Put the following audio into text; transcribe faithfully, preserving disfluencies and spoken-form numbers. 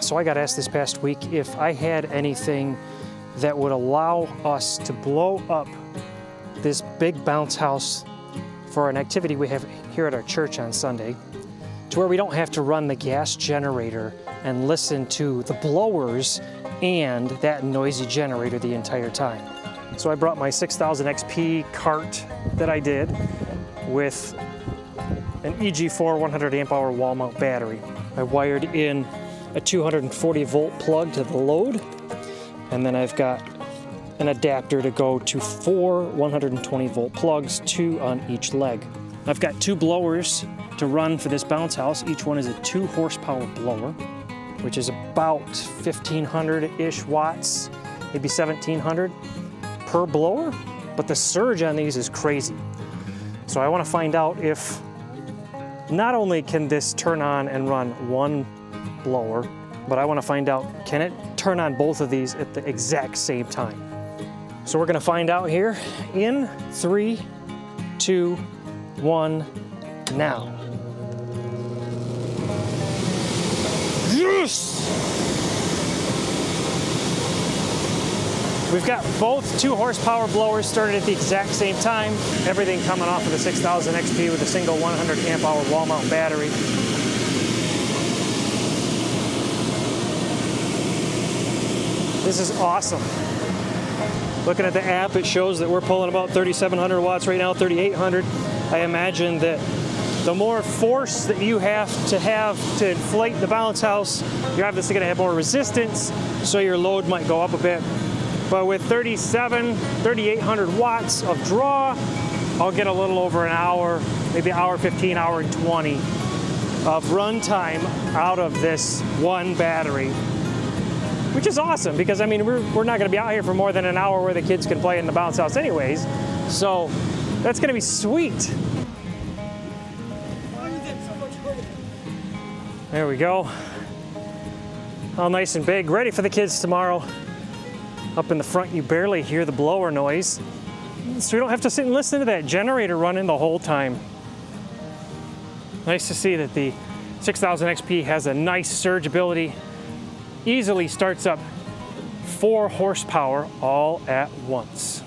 So I got asked this past week if I had anything that would allow us to blow up this big bounce house for an activity we have here at our church on Sunday, to where we don't have to run the gas generator and listen to the blowers and that noisy generator the entire time. So I brought my six thousand X P cart that I did with an E G four one hundred amp hour wall mount battery. I wired in a two hundred forty volt plug to the load, and then I've got an adapter to go to four one hundred twenty volt plugs, two on each leg. I've got two blowers to run for this bounce house. Each one is a two horsepower blower, which is about fifteen hundred-ish watts, maybe seventeen hundred per blower, but the surge on these is crazy. So I want to find out if not only can this turn on and run one blower, but I want to find out, can it turn on both of these at the exact same time? So we're going to find out here in three, two, one, now. Yes! We've got both two horsepower blowers started at the exact same time. Everything coming off of the six thousand X P with a single one hundred amp hour wall mount battery. This is awesome. Looking at the app, it shows that we're pulling about thirty-seven hundred watts right now, thirty-eight hundred. I imagine that the more force that you have to have to inflate the bounce house, you're obviously going to have more resistance, so your load might go up a bit. But with thirty-seven, thirty-eight hundred watts of draw, I'll get a little over an hour, maybe hour fifteen, hour and twenty of run time out of this one battery, which is awesome because, I mean, we're, we're not going to be out here for more than an hour where the kids can play in the bounce house anyways. So that's going to be sweet. There we go. All nice and big, ready for the kids tomorrow. Up in the front, you barely hear the blower noise, so we don't have to sit and listen to that generator running the whole time. Nice to see that the six thousand X P has a nice surge ability. Easily starts up four horsepower all at once.